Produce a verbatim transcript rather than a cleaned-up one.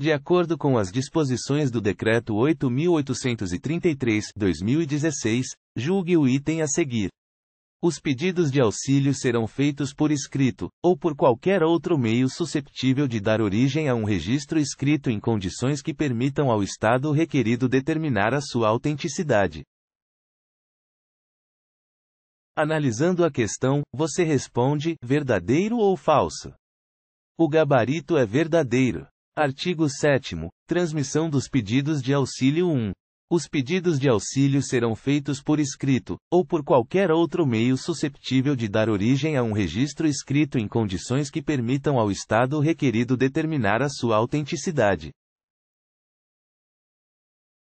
De acordo com as disposições do Decreto oito mil oitocentos e trinta e três barra dois mil e dezesseis, julgue o item a seguir. Os pedidos de auxílio serão feitos por escrito, ou por qualquer outro meio susceptível de dar origem a um registro escrito em condições que permitam ao Estado requerido determinar a sua autenticidade. Analisando a questão, você responde: verdadeiro ou falso? O gabarito é verdadeiro. Artigo sétimo. Transmissão dos pedidos de auxílio um. Os pedidos de auxílio serão feitos por escrito, ou por qualquer outro meio susceptível de dar origem a um registro escrito em condições que permitam ao Estado requerido determinar a sua autenticidade.